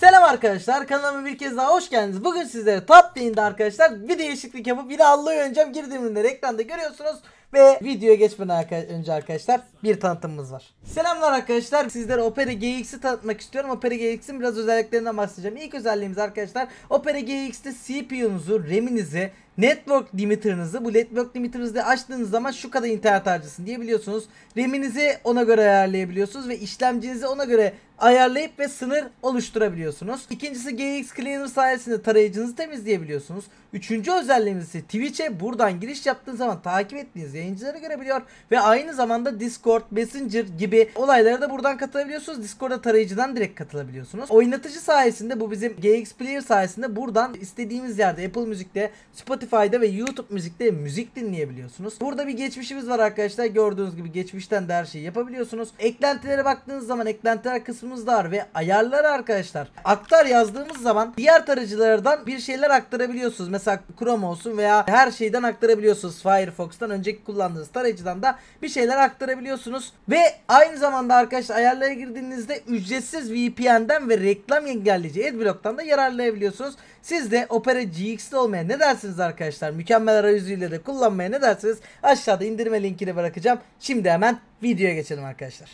Selam arkadaşlar, kanalıma bir kez daha hoş geldiniz. Bugün sizlere top lane'de arkadaşlar bir değişiklik yapıp yine Illaoi oynayacağım. Girdiğimde ekranda görüyorsunuz ve videoya geçmeden önce arkadaşlar bir tanıtımımız var. Selamlar arkadaşlar, sizlere Opera GX'i tanıtmak istiyorum. Opera GX'in biraz özelliklerinden bahsedeceğim. İlk özelliğimiz arkadaşlar, Opera GX'te CPU'nuzu, RAM'inizi, Network Limiter'ınızı, bu Network Limiter'ınızı açtığınız zaman şu kadar internet harcasın diyebiliyorsunuz. RAM'inizi ona göre ayarlayabiliyorsunuz ve işlemcinizi ona göre ayarlayıp ve sınır oluşturabiliyorsunuz. İkincisi, GX Cleaner sayesinde tarayıcınızı temizleyebiliyorsunuz. Üçüncü özelliğimiz ise Twitch'e buradan giriş yaptığınız zaman takip ettiğiniz yayıncıları görebiliyor ve aynı zamanda Discord, Messenger gibi olaylara da buradan katılabiliyorsunuz. Discord'a tarayıcıdan direkt katılabiliyorsunuz. Oynatıcı sayesinde, bu bizim GX Player sayesinde buradan istediğimiz yerde Apple Müzik'te, Spotify'da ve YouTube Müzik'te müzik dinleyebiliyorsunuz. Burada bir geçmişimiz var arkadaşlar. Gördüğünüz gibi geçmişten de her şeyi yapabiliyorsunuz. Eklentilere baktığınız zaman eklentiler kısmımız dar ve ayarlar arkadaşlar. Aktar yazdığımız zaman diğer tarayıcılardan bir şeyler aktarabiliyorsunuz. Mesela Chrome olsun veya her şeyden aktarabiliyorsunuz. Firefox'tan önceki kullandığınız tarayıcıdan da bir şeyler aktarabiliyorsunuz. Ve aynı zamanda arkadaşlar ayarlara girdiğinizde ücretsiz VPN'den ve reklam engelleyici Adblock'tan da yararlayabiliyorsunuz. Siz de Opera GX'de olmaya ne dersiniz arkadaşlar? Mükemmel arayüzüyle de kullanmaya ne dersiniz? Aşağıda indirme linkini bırakacağım. Şimdi hemen videoya geçelim arkadaşlar.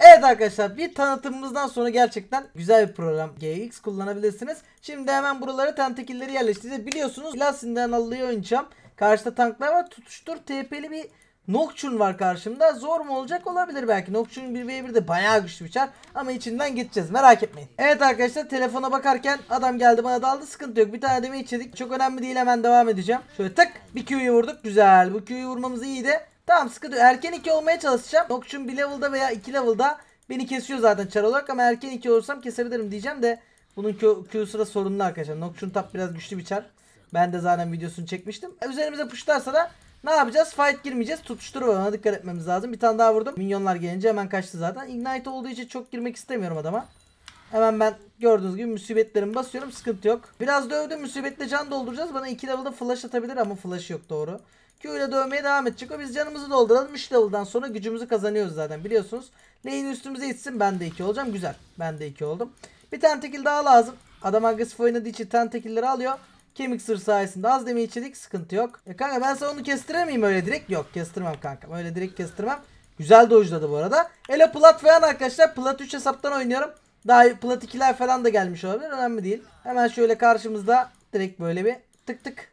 Evet arkadaşlar, bir tanıtımımızdan sonra gerçekten güzel bir program GX kullanabilirsiniz. Şimdi hemen buralara tentekilleri yerleştireceğiz. Biliyorsunuz Lucian'dan Illaoi oynayacağım. Karşıda tanklar var. Tutuştur TP'li bir Nocturne var karşımda. Zor mu olacak? Olabilir belki. Nocturne 1v1'de bayağı güçlü bir çar ama içinden geçeceğiz, merak etmeyin. Evet arkadaşlar, telefona bakarken adam geldi bana daldı, sıkıntı yok. Bir tane deme içedik, çok önemli değil, hemen devam edeceğim. Şöyle tık, bir Q'yu vurduk, güzel. Bu Q'yu vurmamız iyiydi. Tamam, sıkıntı yok. Erken 2 olmaya çalışacağım. Nocturne 1 level'da veya 2 level'da beni kesiyor zaten çar olarak ama erken 2 olursam kesebilirim diyeceğim de bunun Q sıra sorunlu arkadaşlar. Nocturne tap biraz güçlü bir çar. Ben de zaten videosunu çekmiştim. Üzerimize pushlarsa da ne yapacağız? Fight girmeyeceğiz. Tutuşturup ona dikkat etmemiz lazım. Bir tane daha vurdum. Minyonlar gelince hemen kaçtı zaten. Ignite olduğu için çok girmek istemiyorum adama. Hemen ben gördüğünüz gibi musibetlerimi basıyorum. Sıkıntı yok. Biraz dövdüm. Musibetle can dolduracağız. Bana 2 level'da flash atabilir ama flash yok, doğru. Q ile dövmeye devam edecek. O biz canımızı dolduralım. 3 level'dan sonra gücümüzü kazanıyoruz zaten biliyorsunuz. Lane üstümüze itsin. Ben de 2 olacağım. Güzel. Ben de 2 oldum. Bir tane tekil daha lazım. Adam agresif oynadığı için tentekilleri alıyor. Kemik sır sayesinde az demeyi içedik, sıkıntı yok. Kanka ben sana onu kestiremeyim öyle direkt. Yok, kestirmem kanka, öyle direkt kestirmem. Güzel dojladı bu arada. Hele plat falan arkadaşlar, plat 3 hesaptan oynuyorum. Daha plat 2'ler falan da gelmiş olabilir, önemli değil. Hemen şöyle karşımızda direkt böyle bir tık tık.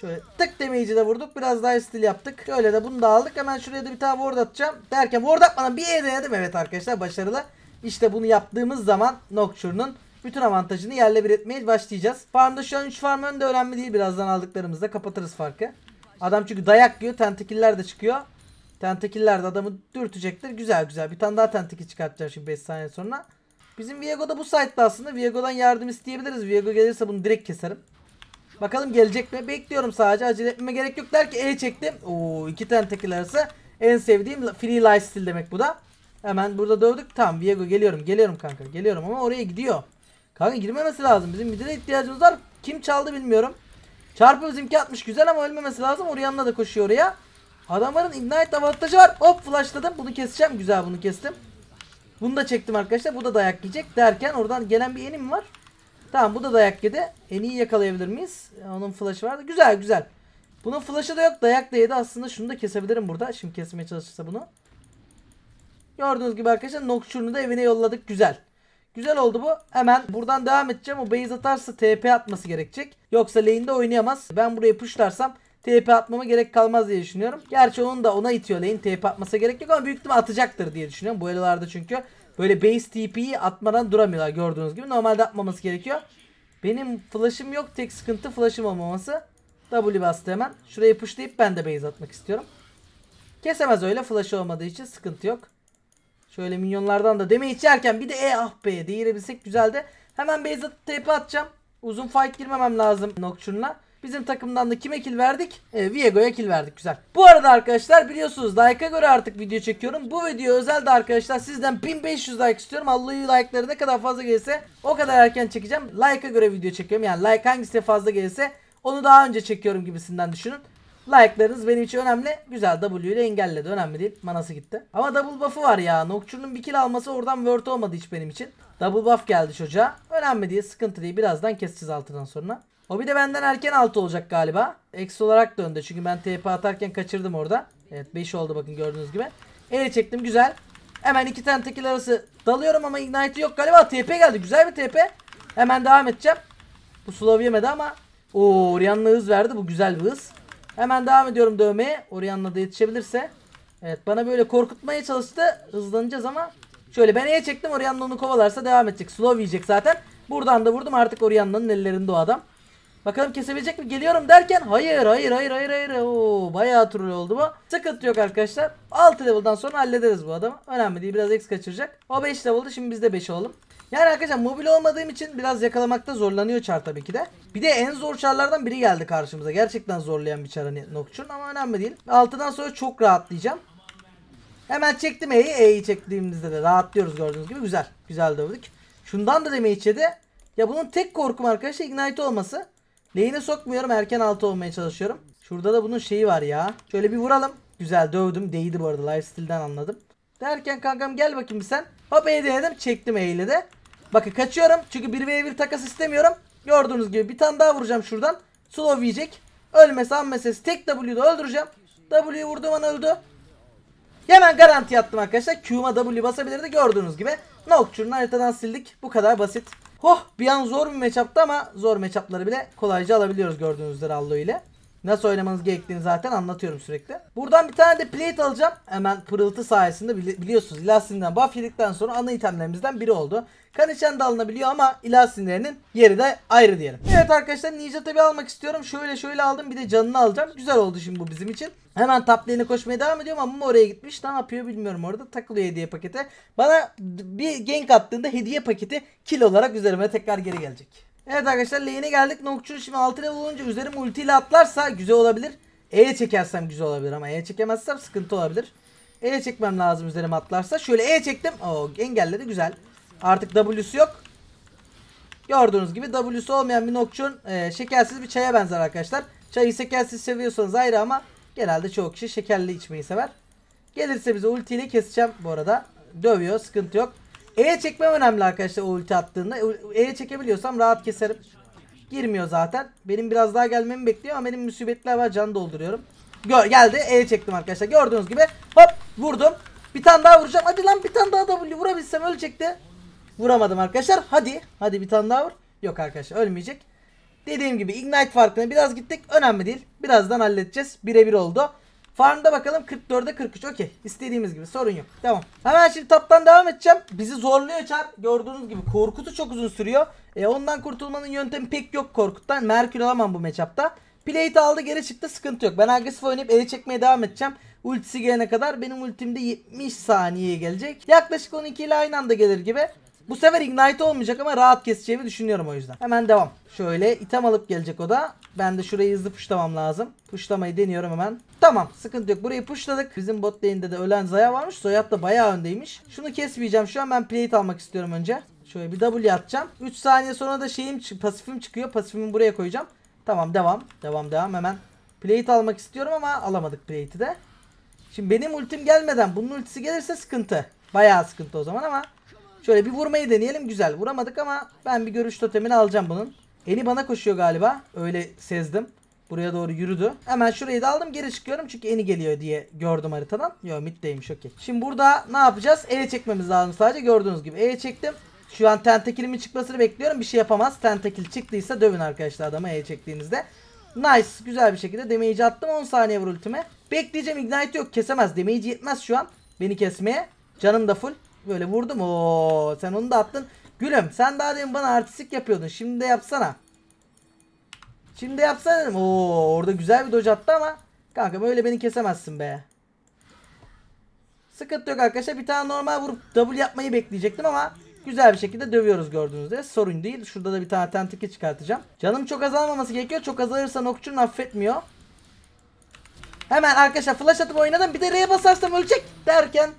Şöyle tık demeyici de vurduk, biraz daha stil yaptık. Şöyle de bunu da aldık. Hemen şuraya da bir tane ward atacağım. Derken ward atmadan bir E denedim, evet arkadaşlar, başarılı. İşte bunu yaptığımız zaman Nocturne'un bütün avantajını yerle bir etmeye başlayacağız. Farmda şu an 3 farm önde, önemli değil. Birazdan aldıklarımızda kapatırız farkı. Adam çünkü dayak yiyor. Tentekiller de çıkıyor. Tentekiller de adamı dürtecektir. Güzel güzel. Bir tane daha tentekil çıkartacağız şimdi 5 saniye sonra. Bizim Viego da bu site'da aslında. Viego'dan yardım isteyebiliriz. Viego gelirse bunu direkt keserim. Bakalım gelecek mi? Bekliyorum sadece. Acele etmeme gerek yok. Der ki E çektim. Oo, 2 tentekil arası. En sevdiğim free lifestyle demek bu da. Hemen burada dövdük. Tamam Viego, geliyorum. Geliyorum kanka. Geliyorum ama oraya gidiyor. Kanka girmemesi lazım. Bizim mid'e ihtiyacımız var. Kim çaldı bilmiyorum. Çarpı bizimki atmış. Güzel ama ölmemesi lazım. Orianna da koşuyor oraya. Adamların ignite avantajı var. Hop flashladım. Bunu keseceğim. Güzel, bunu kestim. Bunu da çektim arkadaşlar. Bu da dayak yiyecek derken oradan gelen bir enim var. Tamam, bu da dayak yedi. Eni'yi yakalayabilir miyiz? Onun flash'ı vardı. Güzel güzel. Bunun flash'ı da yok. Dayak da yedi. Aslında şunu da kesebilirim burada. Şimdi kesmeye çalışırsa bunu. Gördüğünüz gibi arkadaşlar Nocturne'u da evine yolladık. Güzel. Güzel oldu bu. Hemen buradan devam edeceğim. O base atarsa TP atması gerekecek. Yoksa lane'de oynayamaz. Ben buraya pushlarsam TP atmama gerek kalmaz diye düşünüyorum. Gerçi onun da ona itiyor lane. TP atmasa gerek yok ama büyük ihtimal atacaktır diye düşünüyorum. Bu elolarda çünkü böyle base TP'yi atmadan duramıyorlar gördüğünüz gibi. Normalde atmaması gerekiyor. Benim flash'ım yok. Tek sıkıntı flash'ım olmaması. W bastı hemen. Şurayı pushlayıp ben de base atmak istiyorum. Kesemez öyle. Flash'ı olmadığı için sıkıntı yok. Şöyle minyonlardan da deme içerken bir de E, ah be değirebilsek güzeldi. Hemen base atıp TP atacağım. Uzun fight girmemem lazım Nocturne'la. Bizim takımdan da kime kill verdik? Viego'ya kill verdik, güzel. Bu arada arkadaşlar biliyorsunuz like'a göre artık video çekiyorum. Bu video özel de arkadaşlar sizden 1500 like istiyorum. Illaoi like'ları ne kadar fazla gelirse o kadar erken çekeceğim. Like'a göre video çekiyorum. Yani like hangisi fazla gelirse onu daha önce çekiyorum gibisinden düşünün. Like'larınız benim için önemli. Güzel, W ile engelledi. Önemli değil. Manası gitti. Ama double buff'ı var ya. Nocturne'un bir kill alması oradan worth olmadı hiç benim için. Double buff geldi çocuğa. Önemli değil, sıkıntı değil. Birazdan keseceğiz altından sonra. O bir de benden erken altı olacak galiba. Eksi olarak döndü çünkü ben TP atarken kaçırdım orada. Evet 5 oldu bakın gördüğünüz gibi. Ele çektim güzel. Hemen iki tane tekil arası dalıyorum ama ignite yok galiba. TP geldi, güzel bir TP. Hemen devam edeceğim. Bu slow yemedi ama. Oo, Orianna hız verdi, bu güzel bir hız. Hemen devam ediyorum dövmeye. Orianna da yetişebilirse. Evet bana böyle korkutmaya çalıştı. Hızlanacağız ama. Şöyle ben E'ye çektim, Orianna onu kovalarsa devam edecek. Slow yiyecek zaten. Buradan da vurdum, artık Orianna'nın ellerinde o adam. Bakalım kesebilecek mi? Geliyorum derken hayır. Oo, bayağı troll oldu bu. Sıkıntı yok arkadaşlar. 6 level'dan sonra hallederiz bu adamı. Önemli değil, biraz X kaçıracak. O 5 level'da, şimdi biz de 5 olalım. Yani arkadaşlar mobil olmadığım için biraz yakalamakta zorlanıyor çar tabii ki de. Bir de en zor çarlardan biri geldi karşımıza. Gerçekten zorlayan bir çar hani Nocturne, ama önemli değil. 6'dan sonra çok rahatlayacağım. Hemen çektim E'yi. E'yi çektiğimizde de rahatlıyoruz gördüğünüz gibi. Güzel. Güzel dövdük. Şundan da demeye içedi. Ya bunun tek korkum arkadaşlar ignite olması. Lane'e sokmuyorum. Erken altı olmaya çalışıyorum. Şurada da bunun şeyi var ya. Şöyle bir vuralım. Güzel dövdüm. Değdi bu arada. Lifestyle'den anladım. Derken kankam gel bakayım sen. Hop E'yi denedim. Çektim E'yle de. Bakın kaçıyorum. Çünkü 1v1 takas istemiyorum. Gördüğünüz gibi bir tane daha vuracağım şuradan. Slow yiyecek. Ölmesi anmesesi. Tek W'da öldüreceğim. W'yu vurduğum an öldü. Hemen garanti attım arkadaşlar. Q'ma W basabilirdi gördüğünüz gibi. Nocturne'u haritadan sildik. Bu kadar basit. Hoh, bir an zor bir matchup'tı ama zor matchup'ları bile kolayca alabiliyoruz gördüğünüz üzere Illaoi ile. Nasıl oynamanız gerektiğini zaten anlatıyorum sürekli. Buradan bir tane de plate alacağım. Hemen pırıltı sayesinde biliyorsunuz Illaoi'sinden buff yedikten sonra ana itemlerimizden biri oldu. Kanişen de alınabiliyor ama Illaoi'silerinin yeri de ayrı diyelim. Evet arkadaşlar Ninja tabi almak istiyorum. Şöyle aldım, bir de canını alacağım. Güzel oldu şimdi bu bizim için. Hemen top lane'e koşmaya devam ediyorum ama oraya gitmiş. Ne yapıyor bilmiyorum orada. Takılıyor hediye pakete. Bana bir gank attığında hediye paketi kill olarak üzerime tekrar geri gelecek. Evet arkadaşlar lane'e geldik. Nocturne şimdi 6 level olunca üzerim ultiyle atlarsa güzel olabilir. E'ye çekersem güzel olabilir ama E'ye çekemezsem sıkıntı olabilir. E'ye çekmem lazım üzerime atlarsa. Şöyle E'ye çektim. Oo, engelledi güzel. Artık W'su yok. Gördüğünüz gibi W'su olmayan bir Nocturne şekersiz bir çaya benzer arkadaşlar. Çayı şekersiz seviyorsanız ayrı ama genelde çoğu kişi şekerli içmeyi sever. Gelirse bize ultiyle keseceğim bu arada. Dövüyor, sıkıntı yok. E'ye çekmem önemli arkadaşlar o ulti attığında. E'ye çekebiliyorsam rahat keserim. Girmiyor zaten. Benim biraz daha gelmemi bekliyor ama benim musibetler var, can dolduruyorum. Geldi E'ye çektim arkadaşlar. Gördüğünüz gibi hop vurdum. Bir tane daha vuracağım. Hadi lan bir tane daha W vurabilsem ölecekti. Vuramadım arkadaşlar. Hadi bir tane daha vur. Yok arkadaşlar ölmeyecek. Dediğim gibi ignite farkına biraz gittik. Önemli değil. Birazdan halledeceğiz. Birebir oldu. Farmda bakalım 44'e 43. Okey. İstediğimiz gibi. Sorun yok. Tamam. Hemen şimdi top'tan devam edeceğim. Bizi zorluyor çar. Gördüğünüz gibi korkutu çok uzun sürüyor. Ondan kurtulmanın yöntemi pek yok korkuttan. Merkür alamam bu matchup'ta. Plate aldı geri çıktı. Sıkıntı yok. Ben agresif oynayıp ele çekmeye devam edeceğim. Ultisi gelene kadar benim ultimde 70 saniyeye gelecek. Yaklaşık 12 ile aynı anda gelir gibi. Bu sefer ignite olmayacak ama rahat keseceğimi düşünüyorum o yüzden. Hemen devam. Şöyle item alıp gelecek o da. Ben de şurayı hızlı pushlamam lazım. Pushlamayı deniyorum hemen. Tamam sıkıntı yok. Burayı pushladık. Bizim bot lane'de de ölen Zayah varmış. Soyad da bayağı öndeymiş. Şunu kesmeyeceğim şu an. Ben plate almak istiyorum önce. Şöyle bir W atacağım. 3 saniye sonra da pasifim çıkıyor. Pasifimi buraya koyacağım. Tamam devam. Devam hemen. Plate almak istiyorum ama alamadık plate'i de. Şimdi benim ultim gelmeden bunun ultisi gelirse sıkıntı. Bayağı sıkıntı o zaman ama. Şöyle bir vurmayı deneyelim. Güzel. Vuramadık ama ben bir görüş totemini alacağım bunun. Annie bana koşuyor galiba. Öyle sezdim. Buraya doğru yürüdü. Hemen şurayı da aldım. Geri çıkıyorum çünkü Annie geliyor diye gördüm haritadan. Yo middeymiş okey. Şimdi burada ne yapacağız? E'ye çekmemiz lazım sadece. Gördüğünüz gibi E'ye çektim. Şu an tentakilimin çıkmasını bekliyorum. Bir şey yapamaz. Tentakil çıktıysa dövün arkadaşlar adamı E'ye çektiğinizde. Nice. Güzel bir şekilde damage'i attım. 10 saniye vur ultime. Bekleyeceğim. Ignite yok. Kesemez. Damage yetmez şu an. Beni kesmeye. Canım da full. Böyle vurdum. Oo, sen onu da attın. Gülüm sen daha demin bana artistik yapıyordun. Şimdi de yapsana. Şimdi de yapsana dedim. Oo, orada güzel bir dodge attı ama. Kanka böyle beni kesemezsin be. Sıkıntı yok arkadaşlar. Bir tane normal vurup double yapmayı bekleyecektim ama. Güzel bir şekilde dövüyoruz gördüğünüz gibi. Sorun değil. Şurada da bir tane tentiki çıkartacağım. Canım çok azalmaması gerekiyor. Çok azalırsa Nocturne affetmiyor. Hemen arkadaşlar flash atıp oynadım. Bir de R'ye basarsam ölecek derken.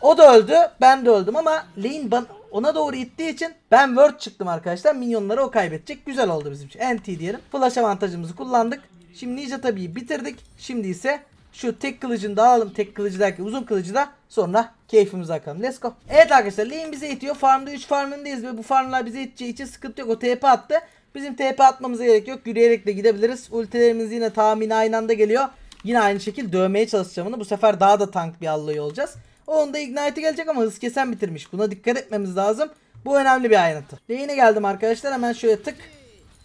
O da öldü. Ben de öldüm ama lane ona doğru ittiği için ben word çıktım arkadaşlar. Minyonları o kaybedecek. Güzel oldu bizim için. NT diyelim. Flash avantajımızı kullandık. Şimdi Ninja tabii bitirdik. Şimdi ise şu tek kılıcını da alalım. Tek kılıcı derken uzun kılıcı da sonra keyfimize bakalım. Let's go. Evet arkadaşlar, lane bize itiyor. Farmda 3 farmındayız ve bu farmlar bize iteceği için sıkıntı yok. O TP attı. Bizim TP atmamıza gerek yok. Yürüyerek de gidebiliriz. Ultilerimiz yine tahmini aynı anda geliyor. Yine aynı şekilde dövmeye çalışacağım onu. Bu sefer daha da tank bir Illaoi olacağız. Onda Ignite'e gelecek ama hız kesen bitirmiş. Buna dikkat etmemiz lazım. Bu önemli bir ayrıntı. Lane'e geldim arkadaşlar. Hemen şöyle tık.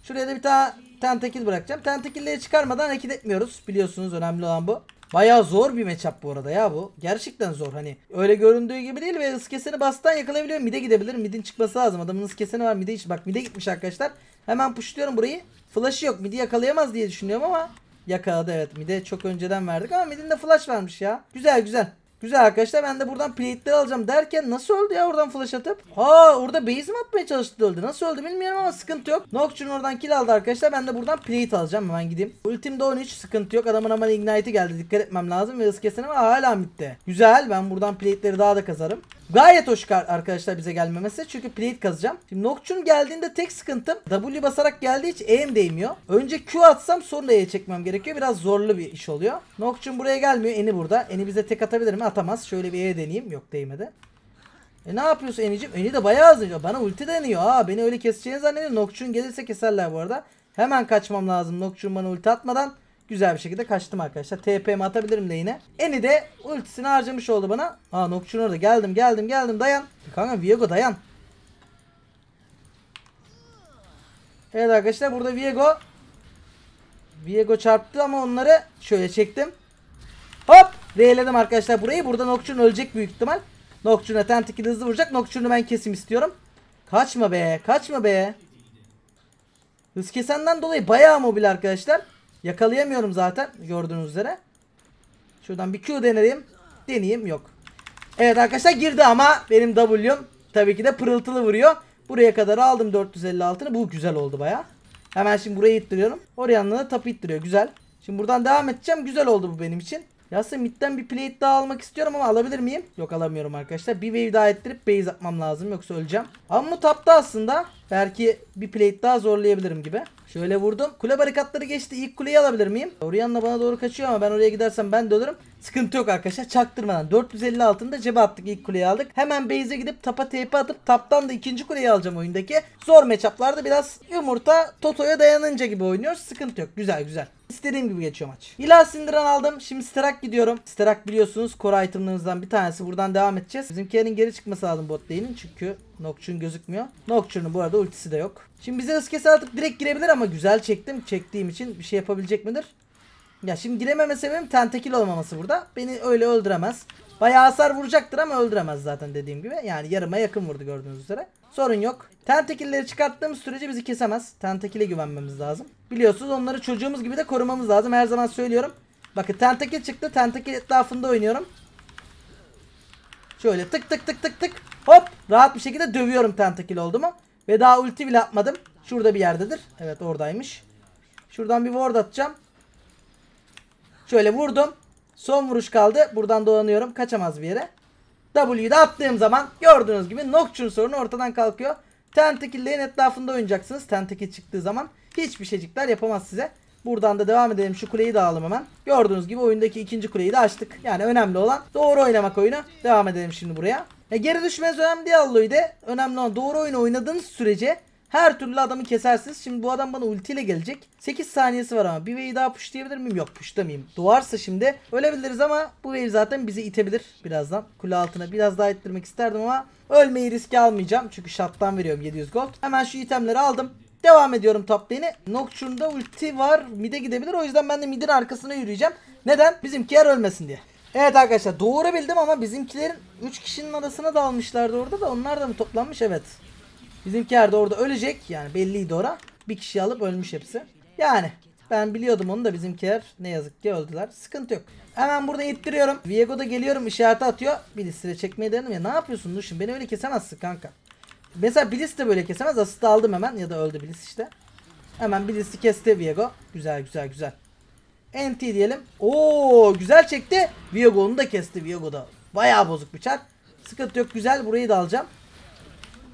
Şuraya da bir tane tentacle bırakacağım. Tentacle'leri çıkarmadan hareket etmiyoruz. Biliyorsunuz önemli olan bu. Bayağı zor bir matchup bu arada ya bu. Gerçekten zor, hani öyle göründüğü gibi değil ve hız keseni bastan yakalayabiliyor. Mid'e gidebilir. Mid'in çıkması lazım. Adamın hız keseni var. Mid'e hiç. Bak mid'e gitmiş arkadaşlar. Hemen pushluyorum burayı. Flash'ı yok. Mid'i yakalayamaz diye düşünüyorum ama yakaladı, evet. Mid'e çok önceden verdik ama mid'in de flash varmış ya. Güzel güzel. Güzel arkadaşlar, ben de buradan plate'leri alacağım derken nasıl öldü ya oradan flash atıp? Ha, orada base mi atmaya çalıştı, öldü. Nasıl öldü bilmiyorum ama sıkıntı yok. Nocturne oradan kill aldı arkadaşlar. Ben de buradan plate alacağım, hemen gideyim. Ultimde 13, sıkıntı yok. Adamın hemen ignite'i geldi. Dikkat etmem lazım ve hız keseni var hala midde. Güzel, ben buradan plate'leri daha da kazarım. Gayet hoş arkadaşlar bize gelmemesi, çünkü plate kazacağım. Şimdi Nocturne geldiğinde tek sıkıntım W basarak geldiği için E'm değmiyor. Önce Q atsam sonra E'ye çekmem gerekiyor. Biraz zorlu bir iş oluyor. Nocturne buraya gelmiyor. Annie burada. Annie bize tek atabilir mi? Atamaz. Şöyle bir E'ye deneyeyim. Yok, değmedi. E ne yapıyorsun Annie'cim? Annie de bayağı hızlı. Bana ulti deniyor. Aa, beni öyle keseceğini zannediyor. Nocturne gelirse keserler bu arada. Hemen kaçmam lazım Nocturne bana ulti atmadan. Güzel bir şekilde kaçtım arkadaşlar. TP'mi atabilirim de yine. Annie de ultisini harcamış oldu bana. Aa, Nocturne orada. Geldim. Dayan. Kanka Viego dayan. Evet arkadaşlar, burada Viego. Viego çarptı ama onları şöyle çektim. Hop. R'ledim arkadaşlar burayı. Burada Nocturne ölecek büyük ihtimal. Nocturne'a tentik hızlı vuracak. Nocturne'u ben kesim istiyorum. Kaçma be. Kaçma be. Hız kesenden dolayı bayağı mobil arkadaşlar. Yakalayamıyorum zaten gördüğünüz üzere. Şuradan bir Q deneyeyim. Deneyeyim, yok. Evet arkadaşlar, girdi ama benim W'm tabii ki de pırıltılı vuruyor. Buraya kadar aldım 456'nı. Bu güzel oldu baya. Hemen şimdi burayı ittiriyorum. Orianna da tapı ittiriyor. Güzel. Şimdi buradan devam edeceğim. Güzel oldu bu benim için. Yasin midden bir plate daha almak istiyorum ama alabilir miyim? Yok, alamıyorum arkadaşlar. Bir wave daha ettirip base atmam lazım. Yoksa öleceğim. Amumu tapta aslında. Belki bir plate daha zorlayabilirim gibi. Şöyle vurdum. Kule barikatları geçti. İlk kuleyi alabilir miyim? Orianna bana doğru kaçıyor ama ben oraya gidersem ben de ölürüm. Sıkıntı yok arkadaşlar. Çaktırmadan 450 altında cebe attık. İlk kuleyi aldık. Hemen base'e gidip tapa tp atıp taptan da ikinci kuleyi alacağım oyundaki. Zor matchup'larda biraz yumurta Toto'ya dayanınca gibi oynuyoruz. Sıkıntı yok. Güzel güzel. İstediğim gibi geçiyor maç. İlahi sindiren aldım. Şimdi Sterak gidiyorum. Sterak biliyorsunuz core itemlerimizden bir tanesi. Buradan devam edeceğiz. Bizimkilerin geri çıkması lazım bot lane'in çünkü Nocturne gözükmüyor. Nocturne'un bu arada ultisi de yok. Şimdi bize hız kese atıp direkt girebilir ama güzel çektim. Çektiğim için bir şey yapabilecek midir? Ya şimdi girememe sebebim tentakil olmaması burada. Beni öyle öldüremez. Bayağı hasar vuracaktır ama öldüremez zaten dediğim gibi. Yani yarıma yakın vurdu gördüğünüz üzere. Sorun yok. Tentakilleri çıkarttığımız sürece bizi kesemez. Tentakile güvenmemiz lazım. Biliyorsunuz onları çocuğumuz gibi de korumamız lazım. Her zaman söylüyorum. Bakın tentakil çıktı. Tentakil etrafında oynuyorum. Şöyle tık tık tık tık tık. Hop. Rahat bir şekilde dövüyorum tentakil oldu mu. Ve daha ulti bile atmadım. Şurada bir yerdedir. Evet, oradaymış. Şuradan bir ward atacağım. Şöyle vurdum. Son vuruş kaldı. Buradan dolanıyorum. Kaçamaz bir yere. W'de attığım zaman gördüğünüz gibi Nocturne sorunu ortadan kalkıyor. Tentacle'lerin etrafında oynayacaksınız. Tentacle çıktığı zaman hiçbir şeycikler yapamaz size. Buradan da devam edelim. Şu kuleyi de alalım hemen. Gördüğünüz gibi oyundaki ikinci kuleyi de açtık. Yani önemli olan doğru oynamak oyunu. Devam edelim şimdi buraya. Geri düşmez önemli değil Illaoi'de. Önemli olan doğru oyunu oynadığınız sürece her türlü adamı kesersiniz. Şimdi bu adam bana ultiyle gelecek. 8 saniyesi var ama bir wave daha pushlayabilir miyim? Yok, pushlamayayım. Doğarsa şimdi ölebiliriz ama bu wave zaten bizi itebilir birazdan. Kule altına biraz daha ittirmek isterdim ama ölmeyi riske almayacağım. Çünkü shot'tan veriyorum 700 gold. Hemen şu itemleri aldım. Devam ediyorum top lane'e. Nocturne'da ulti var. Mid'e gidebilir. O yüzden ben de mid'in arkasına yürüyeceğim. Neden? Bizimkiler ölmesin diye. Evet arkadaşlar, doğru bildim ama bizimkilerin 3 kişinin arasına dalmışlardı orada da. Onlar da mı toplanmış? Evet. Bizimkiler de orada ölecek. Yani belliydi ora. Bir kişi alıp ölmüş hepsi. Yani ben biliyordum onu da bizimkiler ne yazık ki öldüler. Sıkıntı yok. Hemen burada ittiriyorum. Viego'da geliyorum, işareti atıyor. Blitz'le çekmeye denedim ya. Ne yapıyorsun Lucian? Beni öyle kesemezsin kanka. Mesela Blitz de böyle kesemez. Asist aldım hemen ya da öldü Blitz işte. Hemen Blitz'i kesti Viego. Güzel güzel güzel. NT diyelim. Oo, güzel çekti. Viego onu da kesti. Viego'da bayağı bozuk bir çar. Sıkıntı yok, güzel. Burayı da alacağım.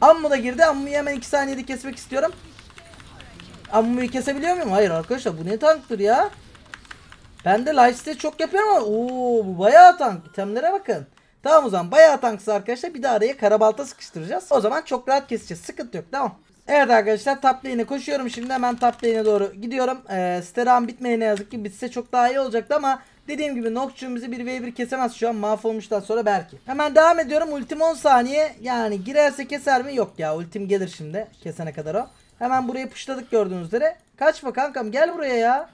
Amumu da girdi. Amumu'yu hemen 2 saniyede kesmek istiyorum. Amumu'yu kesebiliyor muyum? Hayır arkadaşlar, bu ne tanktır ya? Ben de lifesteal çok yapıyorum ama ooo, bu bayağı tank. İtemlere bakın. Tamam o zaman bayağı tanksız arkadaşlar. Bir de araya Karabalta sıkıştıracağız. O zaman çok rahat keseceğiz. Sıkıntı yok. Tamam. Evet arkadaşlar top lane'e koşuyorum. Şimdi hemen top lane'e doğru gidiyorum. Sterak'ın bitmeye ne yazık ki bitse çok daha iyi olacaktı ama dediğim gibi Nocturne bizi 1v1 kesemez şu an mahvolmuştan sonra belki. Hemen devam ediyorum. Ultim 10 saniye. Yani girerse keser mi? Yok ya. Ultim gelir şimdi. Kesene kadar o. Hemen buraya pushladık gördüğünüz üzere. Kaçma kankam, gel buraya ya.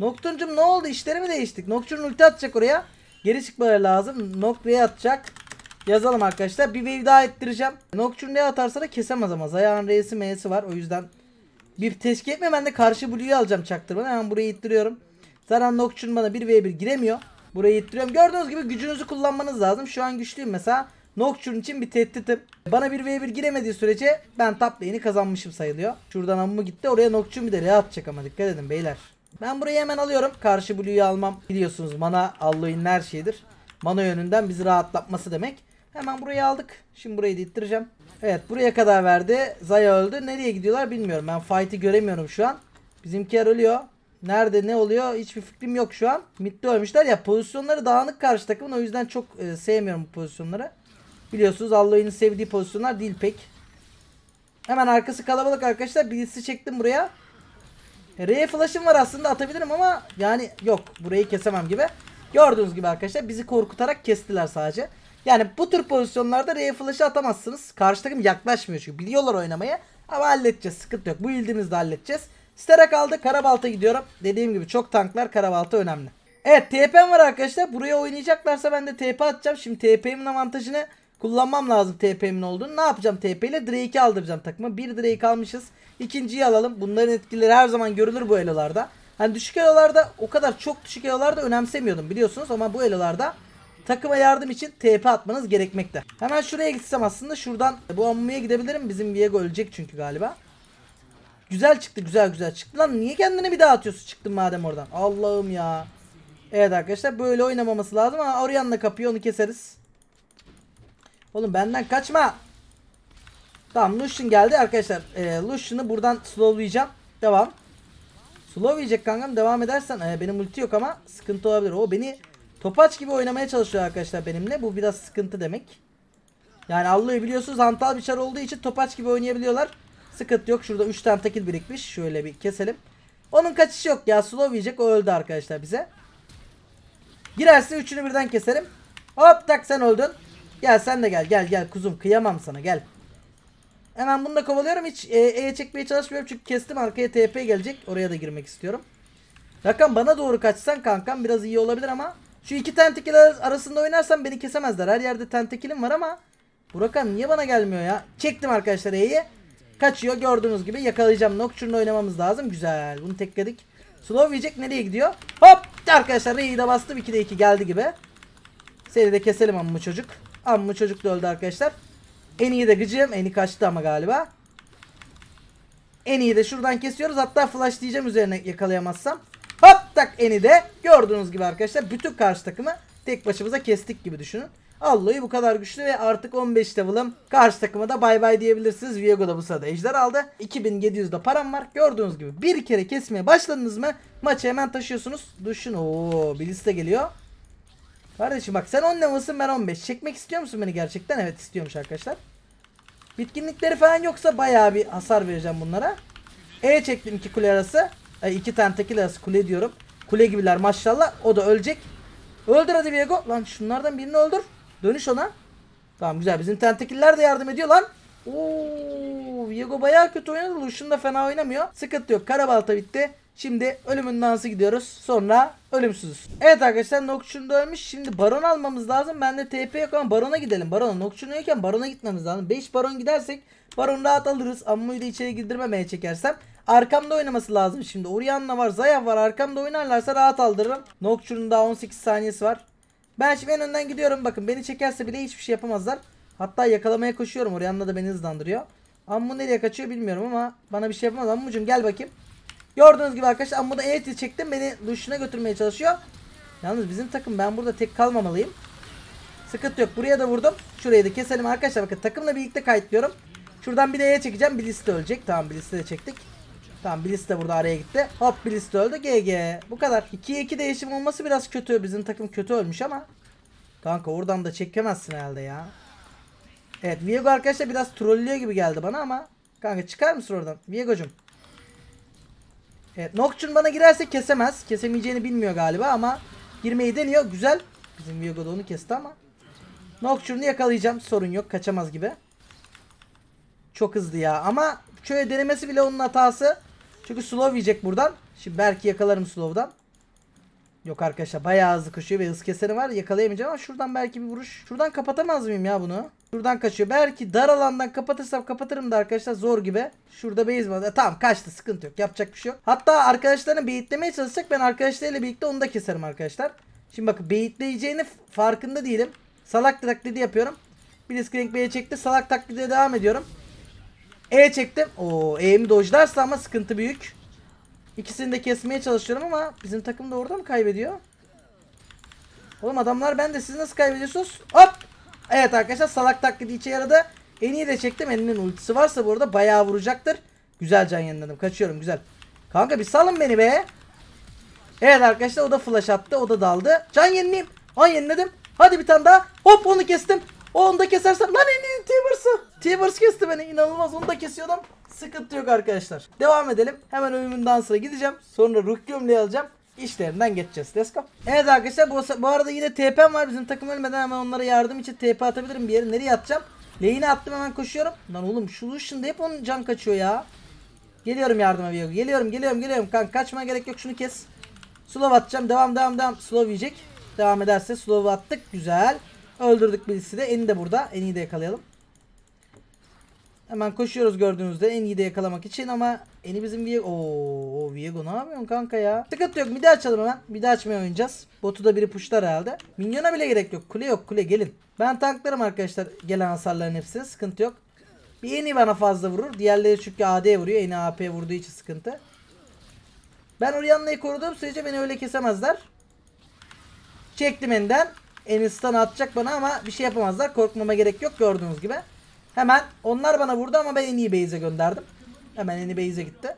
Nocturne'cum ne oldu? İşleri mi değiştik? Nocturne ulti atacak oraya. Geri çıkmaları lazım. Nocturne'ye atacak. Yazalım arkadaşlar. Bir wave daha ettireceğim. Nocturne'ye atarsa da kesemez ama. Zayah'ın R'si M'si var. O yüzden bir teşkil etme. Ben de karşı Blue'yu alacağım çaktırmadan. Hemen burayı ittiriyorum. Zaten Nocturne bana 1v1 giremiyor. Burayı ittiriyorum. Gördüğünüz gibi gücünüzü kullanmanız lazım. Şu an güçlüyüm mesela. Nocturne için bir tehditim. Bana 1v1 giremediği sürece ben top lane'i kazanmışım sayılıyor. Şuradan Amumu gitti. Oraya Nocturne bir de R atacak ama dikkat edin beyler. Ben burayı hemen alıyorum. Karşı Blue'yu almam. Biliyorsunuz mana Illaoi'nin her şeyidir. Mana yönünden bizi rahatlatması demek. Hemen burayı aldık. Şimdi burayı da ittireceğim. Evet buraya kadar verdi. Zayah öldü. Nereye gidiyorlar bilmiyorum. Ben fight'i göremiyorum şu an. Bizimkiler ölüyor. Nerede ne oluyor hiçbir fikrim yok şu an. Mid'de ölmüşler ya, pozisyonları dağınık karşı takımın. O yüzden çok sevmiyorum bu pozisyonları. Biliyorsunuz Illaoi'nin sevdiği pozisyonlar değil pek. Hemen arkası kalabalık arkadaşlar. Blitz'i çektim buraya. R'ye flash'ım var aslında, atabilirim ama yani yok, burayı kesemem gibi. Gördüğünüz gibi arkadaşlar bizi korkutarak kestiler sadece. Yani bu tür pozisyonlarda R'ye flash'ı atamazsınız. Karşı takım yaklaşmıyor çünkü biliyorlar oynamayı. Ama halledeceğiz, sıkıntı yok. Bu bildiğimizde halledeceğiz. Sterak aldı. Karabalta gidiyorum. Dediğim gibi çok tanklar. Karabalta önemli. Evet TP'm var arkadaşlar. Buraya oynayacaklarsa ben de TP atacağım. Şimdi TP'min avantajını kullanmam lazım, TP'min olduğunu. Ne yapacağım? TP ile Drake'i aldıracağım takıma. Bir Drake almışız. İkinciyi alalım. Bunların etkileri her zaman görülür bu elolarda. Hani düşük elolarda o kadar çok düşük elolarda önemsemiyordum biliyorsunuz. Ama bu elolarda takıma yardım için TP atmanız gerekmekte. Hemen şuraya gitsem aslında. Şuradan bu Amumu'ya gidebilirim. Bizim Viego ölecek çünkü galiba. Güzel çıktı, güzel çıktı. Lan niye kendini bir daha atıyorsun çıktın madem oradan? Allah'ım ya. Evet arkadaşlar böyle oynamaması lazım ama Orianna kapıyor, onu keseriz. Oğlum benden kaçma. Tamam Lucian geldi arkadaşlar. Lucian'ı buradan slowlayacağım. Devam. Slowlayacak kankam, devam edersen. Benim ulti yok ama sıkıntı olabilir. O beni topaç gibi oynamaya çalışıyor arkadaşlar benimle. Bu biraz sıkıntı demek. Yani Illaoi biliyorsunuz hantal bir çar olduğu için topaç gibi oynayabiliyorlar. Sıkıntı yok. Şurada 3 tane takil birikmiş. Şöyle bir keselim. Onun kaçışı yok ya. Slow yiyecek. O öldü arkadaşlar bize. Girerse 3'ünü birden keserim. Hop tak, sen öldün. Gel sen de gel. Gel kuzum. Kıyamam sana. Gel. Hemen bunu da kovalıyorum. Hiç E'ye çekmeye çalışmıyorum. Çünkü kestim. Arkaya TP gelecek. Oraya da girmek istiyorum. Rakam bana doğru kaçsan kankam biraz iyi olabilir ama. Şu iki tentekil arasında oynarsam beni kesemezler. Her yerde tentekilim var ama. Bu rakam niye bana gelmiyor ya? Çektim arkadaşlar E'yi. Kaçıyor gördüğünüz gibi, yakalayacağım. Nocturne'la oynamamız lazım. Güzel, bunu tekledik. Slow yiyecek, nereye gidiyor? Hop arkadaşlar R'yi de bastım, 2'de 2 geldi gibi. Seni de keselim Amumu çocuk. Amumu çocuk da öldü arkadaşlar. En iyi de gıcığım. En iyi kaçtı ama galiba. En iyi de şuradan kesiyoruz. Hatta flash diyeceğim üzerine yakalayamazsam. Hop tak, en iyi de gördüğünüz gibi arkadaşlar bütün karşı takımı tek başımıza kestik gibi düşünün. Illaoi bu kadar güçlü ve artık 15 level'ım. Karşı takıma da bay bay diyebilirsiniz. Viego da bu sırada ejder aldı. 2700'de param var. Gördüğünüz gibi bir kere kesmeye başladınız mı maçı hemen taşıyorsunuz. Düşün. Ooo Blitz de geliyor. Kardeşim bak sen 10 level'sın ben 15. Çekmek istiyor musun beni gerçekten? Evet istiyormuş arkadaşlar. Bitkinlikleri falan yoksa bayağı bir hasar vereceğim bunlara. E çektim 2 kule arası. 2 tane tekil arası kule diyorum. Kule gibiler maşallah. O da ölecek. Öldür hadi Viego. Lan şunlardan birini öldür. Dönüş ona. Tamam güzel. Bizim tentekiller de yardım ediyor lan. Ooo. Viego bayağı kötü oynadı. Lucian da fena oynamıyor. Sıkıntı yok. Karabalta bitti. Şimdi ölümün dansı gidiyoruz. Sonra ölümsüzüz. Evet arkadaşlar Nocturne ölmüş. Şimdi baron almamız lazım. Bende TP yok ama barona gidelim. Barona Nocturne'yken barona gitmemiz lazım. 5 baron gidersek baron rahat alırız. Amumu'yu da içeri girdirmemeye çekersem. Arkamda oynaması lazım şimdi. Orianna var. Zayah var. Arkamda oynarlarsa rahat aldırırım. Nocturne'un daha 18 saniyesi var. Ben şimdi en önden gidiyorum. Bakın beni çekerse bile hiçbir şey yapamazlar. Hatta yakalamaya koşuyorum. Orianna da beni hızlandırıyor. Ammu nereye kaçıyor bilmiyorum ama bana bir şey yapamaz. Ammucum gel bakayım. Gördüğünüz gibi arkadaşlar Ammu da evet çektim. Beni Lucian'a götürmeye çalışıyor. Yalnız bizim takım, ben burada tek kalmamalıyım. Sıkıntı yok. Buraya da vurdum. Şurayı da keselim arkadaşlar. Bakın takımla birlikte kayıtlıyorum. Şuradan bir de çekeceğim. Blitz de ölecek. Tamam Blitz'i de çektik. Tamam Blitz de burada araya gitti. Hop Blitz de öldü. GG. Bu kadar. 2'ye 2 değişim olması biraz kötü. Bizim takım kötü ölmüş ama. Kanka oradan da çekemezsin herhalde ya. Evet, Viego arkadaşlar biraz trollüyor gibi geldi bana ama. Kanka çıkar mısın oradan Viego'cum? Evet, Nocturne bana girerse kesemez. Kesemeyeceğini bilmiyor galiba ama girmeyi deniyor. Güzel. Bizim Viego da onu kesti ama. Nocturne'u yakalayacağım. Sorun yok. Kaçamaz gibi. Çok hızlı ya ama şöyle denemesi bile onun hatası. Çünkü slow yiyecek buradan. Şimdi belki yakalarım slow'dan. Yok arkadaşlar bayağı hızlı koşuyor ve hız keseri var. Yakalayamayacağım ama şuradan belki bir vuruş. Şuradan kapatamaz mıyım ya bunu? Şuradan kaçıyor. Belki dar alandan kapatırsam kapatırım da arkadaşlar zor gibi. Şurada base var. Tamam kaçtı, sıkıntı yok. Yapacak bir şey yok. Hatta arkadaşlarını baitlemeye çalışacak. Ben arkadaşlarıyla birlikte onu da keserim arkadaşlar. Şimdi bakın baitleyeceğini farkında değilim. Salak taklidi yapıyorum. Blitzcrank B'ye çekti. Salak taklide devam ediyorum. E çektim. Oo, E'mi dojlarsa ama sıkıntı büyük. İkisini de kesmeye çalışıyorum ama bizim takım da orada mı kaybediyor? Oğlum adamlar ben de siz nasıl kaybediyorsunuz? Hop! Evet arkadaşlar salak taklidi içe yaradı. Annie'yi de çektim. Annie'nin ultisi varsa bu arada bayağı vuracaktır. Güzel can yayınladım. Kaçıyorum güzel. Kanka bir salın beni be. Evet arkadaşlar o da flash attı. O da daldı. Can yenileyim. An yeniledim. Hadi bir tane daha. Hop onu kestim. Onu da kesersem. Lan Annie'nin Tibers'ı. Tibers kesti beni. İnanılmaz onu da kesiyordum. Sıkıntı yok arkadaşlar. Devam edelim. Hemen ölümün dansına gideceğim. Sonra ruh gömleği alacağım. İşlerinden geçeceğiz. Let's go. Evet arkadaşlar bu arada yine TP'm var. Bizim takım ölmeden hemen onlara yardım için TP atabilirim. Bir yere nereye atacağım? Lane'e attım hemen koşuyorum. Lan oğlum şu Lucian'da hep onun can kaçıyor ya. Geliyorum yardıma Viego. Geliyorum. Kanka kaçmaya gerek yok. Şunu kes. Slow atacağım. Devam. Slow yiyecek. Devam ederse slow'u attık. Güzel. Öldürdük birisi de. Annie de burada. Annie'yi de yakalayalım. Hemen koşuyoruz gördüğünüzde Annie'yi de yakalamak için ama Annie bizim Viego. Oo Viego ne yapıyorsun kanka ya? Sıkıntı yok, midi açalım hemen. Midi açmaya oynayacağız. Botu da biri puşlar herhalde. Minyona bile gerek yok. Kule yok, kule gelin. Ben tanklarım arkadaşlar gelen hasarların hepsini. Sıkıntı yok. Bir Annie bana fazla vurur. Diğerleri çünkü AD vuruyor. Annie AP vurduğu için sıkıntı. Ben Orianna'yı koruduğum sürece beni öyle kesemezler. Çektim Annie'den. Annie stun atacak bana ama bir şey yapamazlar. Korkmama gerek yok gördüğünüz gibi. Hemen onlar bana vurdu ama ben Annie'yi base'e gönderdim. Hemen Annie base'e gitti.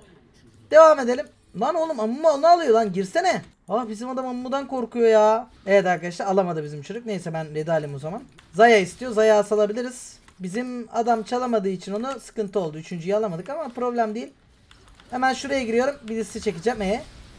Devam edelim. Lan oğlum Amumu onu alıyor lan, girsene. Ah bizim adam Amumu'dan korkuyor ya. Evet arkadaşlar alamadı bizim çocuk. Neyse ben red alayım o zaman. Zayah istiyor. Zayah'a salabiliriz. Bizim adam çalamadığı için onu sıkıntı oldu. Üçüncüyü alamadık ama problem değil. Hemen şuraya giriyorum. Blitz'i çekeceğim.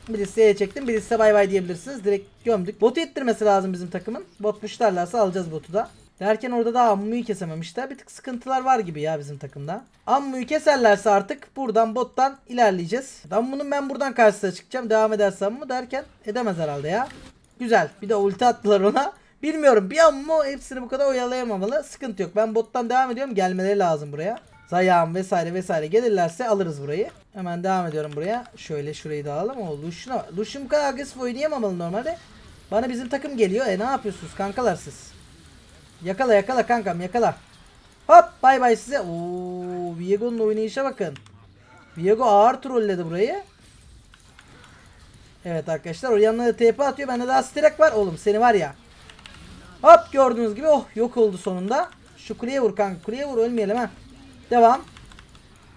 Blitz'e çektim. Blitz'e bay bay diyebilirsiniz. Direkt gömdük. Botu ittirmesi lazım bizim takımın. Bot pushlarlarsa alacağız botu da. Derken orada da Amumu'yu kesememişler. Bir tık sıkıntılar var gibi ya bizim takımda. Amumu'yu keserlerse artık buradan bottan ilerleyeceğiz. Amumu'nun ben buradan karşısına çıkacağım. Devam ederse Amumu derken edemez herhalde ya. Güzel. Bir de ulti attılar ona. Bilmiyorum. Bir Amumu hepsini bu kadar oyalayamamalı. Sıkıntı yok. Ben bottan devam ediyorum. Gelmeleri lazım buraya. Zayağım vesaire gelirlerse alırız burayı. Hemen devam ediyorum buraya. Şöyle şurayı da alalım. O Lucian'a. Lucian bu kadar agresif oynayamamalı normalde. Bana bizim takım geliyor. Ne yapıyorsunuz kankalar siz? Yakala kankam yakala. Hop bay bay size. Oo Viego'nun oynayışa bakın. Viego ağır trolledi burayı. Evet arkadaşlar Orianna da TP atıyor. Bende daha Sterak var. Oğlum seni var ya. Hop gördüğünüz gibi oh yok oldu sonunda. Şu kuleye vur kanka. Kuleye vur ölmeyelim ha. Devam.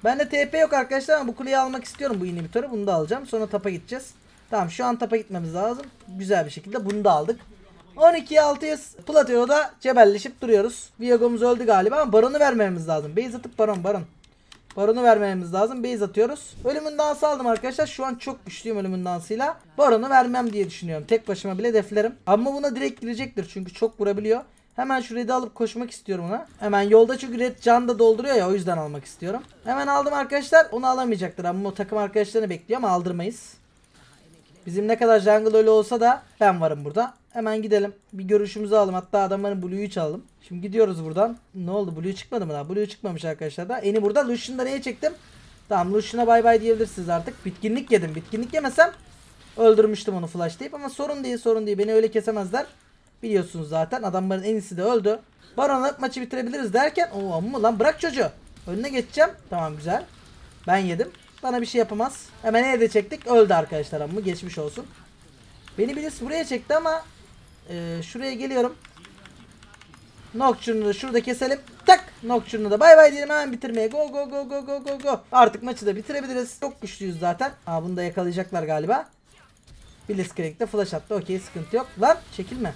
Bende TP yok arkadaşlar ama bu kuleyi almak istiyorum, bu inhibitörü. Bunu da alacağım. Sonra tapa gideceğiz. Tamam şu an tapa gitmemiz lazım. Güzel bir şekilde bunu da aldık. 12'ye 6'yız. Plato'da cebelleşip duruyoruz. Viego'muz öldü galiba ama baronu vermemiz lazım. Base atıp baron. Baronu vermemiz lazım. Base atıyoruz. Ölümün dansı aldım arkadaşlar. Şu an çok güçlüyüm ölümün dansıyla. Baronu vermem diye düşünüyorum. Tek başıma bile deflerim. Ama buna direkt girecektir çünkü çok vurabiliyor. Hemen şurayı da alıp koşmak istiyorum ona. Hemen yolda çünkü red can da dolduruyor ya, o yüzden almak istiyorum. Hemen aldım arkadaşlar. Onu alamayacaktır ama o takım arkadaşlarını bekliyor ama aldırmayız. Bizim ne kadar jungle öyle olsa da ben varım burada. Hemen gidelim. Bir görüşümüzü alalım. Hatta adamların Blue'yu çalalım. Şimdi gidiyoruz buradan. Ne oldu? Blue çıkmadı mı daha? Blue çıkmamış arkadaşlar da. Annie burada. Lucian'da neye çektim? Tamam Lucian'a bay bay diyebilirsiniz artık. Bitkinlik yedim. Bitkinlik yemesem öldürmüştüm onu flashlayıp ama sorun değil. Beni öyle kesemezler. Biliyorsunuz zaten. Adamların en iyisi de öldü. Baron'la maçı bitirebiliriz derken. Oo amma lan bırak çocuğu. Önüne geçeceğim. Tamam güzel. Ben yedim. Bana bir şey yapamaz. Hemen E'de çektik. Öldü arkadaşlar amma. Geçmiş olsun. Beni birisi buraya çekti ama şuraya geliyorum. Nocturne'u da şurada keselim. Tak! Nocturne'u da bay bay diyelim. Hemen bitirmeye. Go. Artık maçı da bitirebiliriz. Çok güçlüyüz zaten. Aa bunu da yakalayacaklar galiba. Blitzcrank'te flash attı. Okey sıkıntı yok. Lan çekilme.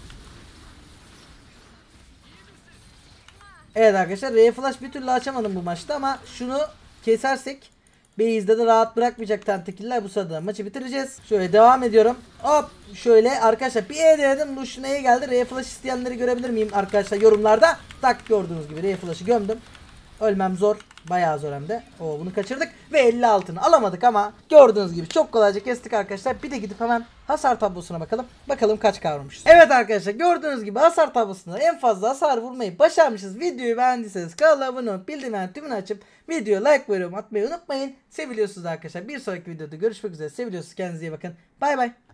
Evet arkadaşlar, Reflash bir türlü açamadım bu maçta ama şunu kesersek base'de de rahat bırakmayacak tentakiller, bu sırada maçı bitireceğiz. Şöyle devam ediyorum. Hop, şöyle arkadaşlar bir E denedim, Lucian'a geldi. Reflash isteyenleri görebilir miyim arkadaşlar yorumlarda? Tak, gördüğünüz gibi Reflash'ı gömdüm. Ölmem zor, bayağı zor hem de. Oo, bunu kaçırdık ve 56'nı alamadık ama gördüğünüz gibi çok kolayca kestik arkadaşlar. Bir de gidip hemen hasar tablosuna bakalım. Bakalım kaç kavrulmuşuz. Evet arkadaşlar, gördüğünüz gibi hasar tablosunda en fazla hasar vurmayı başarmışız. Videoyu beğendiyseniz kanala abone olup bildirimleri tümünü açıp videoya like ve yorum atmayı unutmayın. Seviliyorsunuz arkadaşlar. Bir sonraki videoda görüşmek üzere. Seviliyorsunuz. Kendinize iyi bakın. Bay bay.